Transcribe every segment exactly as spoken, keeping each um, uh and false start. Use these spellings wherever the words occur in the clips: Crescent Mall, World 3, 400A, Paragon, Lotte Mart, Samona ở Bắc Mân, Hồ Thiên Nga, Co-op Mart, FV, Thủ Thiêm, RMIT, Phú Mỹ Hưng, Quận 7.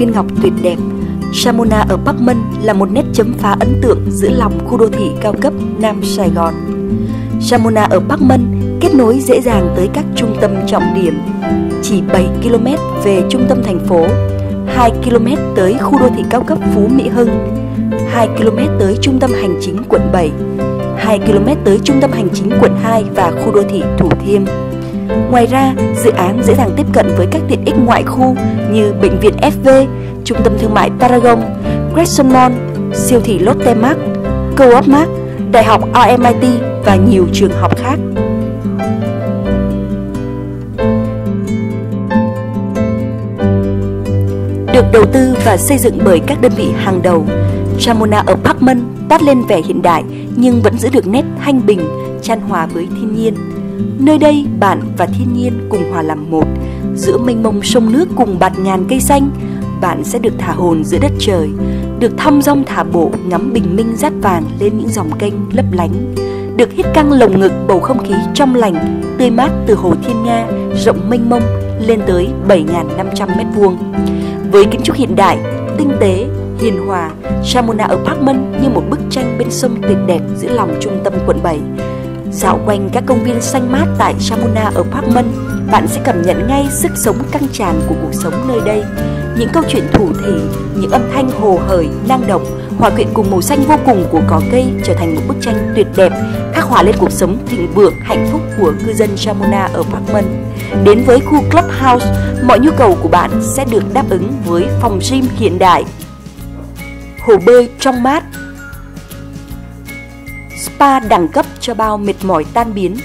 viên ngọc tuyệt đẹp. Samona ở Bắc Mân là một nét chấm phá ấn tượng giữa lòng khu đô thị cao cấp Nam Sài Gòn. Samona ở Bắc Mân kết nối dễ dàng tới các trung tâm trọng điểm. Chỉ bảy ki lô mét về trung tâm thành phố, hai ki lô mét tới khu đô thị cao cấp Phú Mỹ Hưng, hai ki lô mét tới trung tâm hành chính quận bảy, hai ki lô mét tới trung tâm hành chính quận hai và khu đô thị Thủ Thiêm. Ngoài ra, dự án dễ dàng tiếp cận với các tiện ích ngoại khu như bệnh viện ép vê, trung tâm thương mại Paragon, Crescent Mall, siêu thị Lotte Mart, Co-op Mart, đại học R M I T và nhiều trường học khác. Được đầu tư và xây dựng bởi các đơn vị hàng đầu, Samona ở Bắc Mân toát lên vẻ hiện đại nhưng vẫn giữ được nét thanh bình, chan hòa với thiên nhiên. Nơi đây bạn và thiên nhiên cùng hòa làm một, giữa mênh mông sông nước cùng bạt ngàn cây xanh. Bạn sẽ được thả hồn giữa đất trời, được thăm dong thả bộ ngắm bình minh rát vàng lên những dòng kênh lấp lánh, được hít căng lồng ngực bầu không khí trong lành, tươi mát từ Hồ Thiên Nga rộng mênh mông lên tới bảy nghìn năm trăm mét vuông. Với kiến trúc hiện đại, tinh tế, hiền hòa, Samona ở Bắc Mân như một bức tranh bên sông tuyệt đẹp giữa lòng trung tâm quận bảy. Dạo quanh các công viên xanh mát tại Samona ở Bắc Mân, bạn sẽ cảm nhận ngay sức sống căng tràn của cuộc sống nơi đây. Những câu chuyện thủ thỉ, những âm thanh hồ hởi, năng động, hòa quyện cùng màu xanh vô cùng của cỏ cây trở thành một bức tranh tuyệt đẹp, khắc họa lên cuộc sống thịnh vượng, hạnh phúc của cư dân Samona ở Bắc Mân. Đến với khu Clubhouse, mọi nhu cầu của bạn sẽ được đáp ứng với phòng gym hiện đại, hồ bơi trong mát, spa đẳng cấp cho bao mệt mỏi tan biến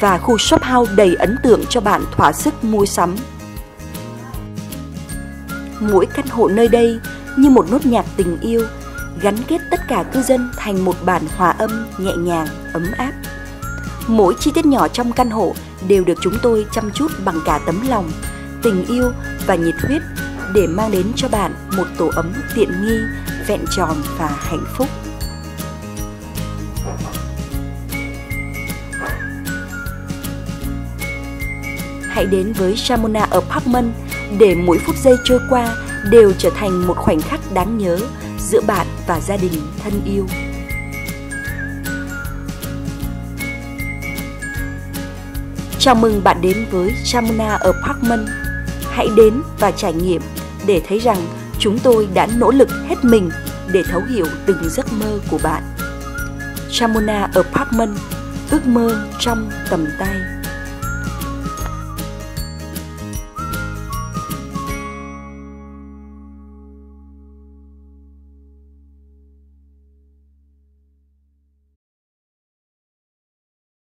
và khu shop house đầy ấn tượng cho bạn thỏa sức mua sắm. Mỗi căn hộ nơi đây như một nốt nhạc tình yêu, gắn kết tất cả cư dân thành một bản hòa âm nhẹ nhàng, ấm áp. Mỗi chi tiết nhỏ trong căn hộ đều được chúng tôi chăm chút bằng cả tấm lòng, tình yêu và nhiệt huyết để mang đến cho bạn một tổ ấm tiện nghi, vẹn tròn và hạnh phúc. Hãy đến với Samona ở Bắc Mân để mỗi phút giây trôi qua đều trở thành một khoảnh khắc đáng nhớ giữa bạn và gia đình thân yêu. Chào mừng bạn đến với Samona ở Bắc Mân. Hãy đến và trải nghiệm để thấy rằng chúng tôi đã nỗ lực hết mình để thấu hiểu từng giấc mơ của bạn. Samona ở Bắc Mân, ước mơ trong tầm tay.